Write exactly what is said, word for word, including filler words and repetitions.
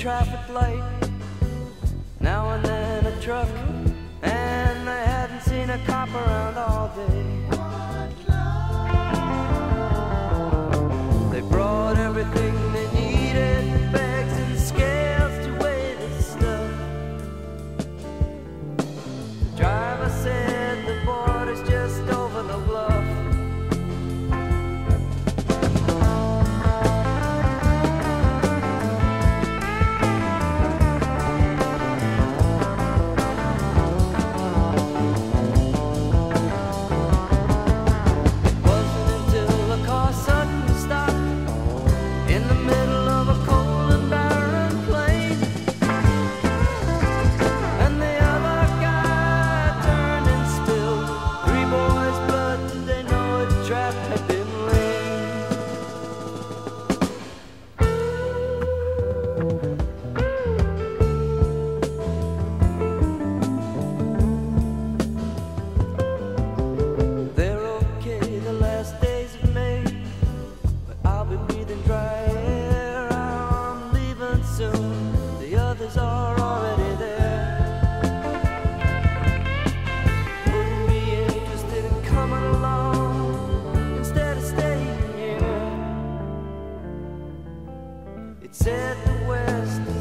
traffic light. Now and then a truck, and I hadn't seen a cop around all day. They brought everything they needed, bags and scales to weigh the stuff. The driver said the border's just over the bluff. Said the West.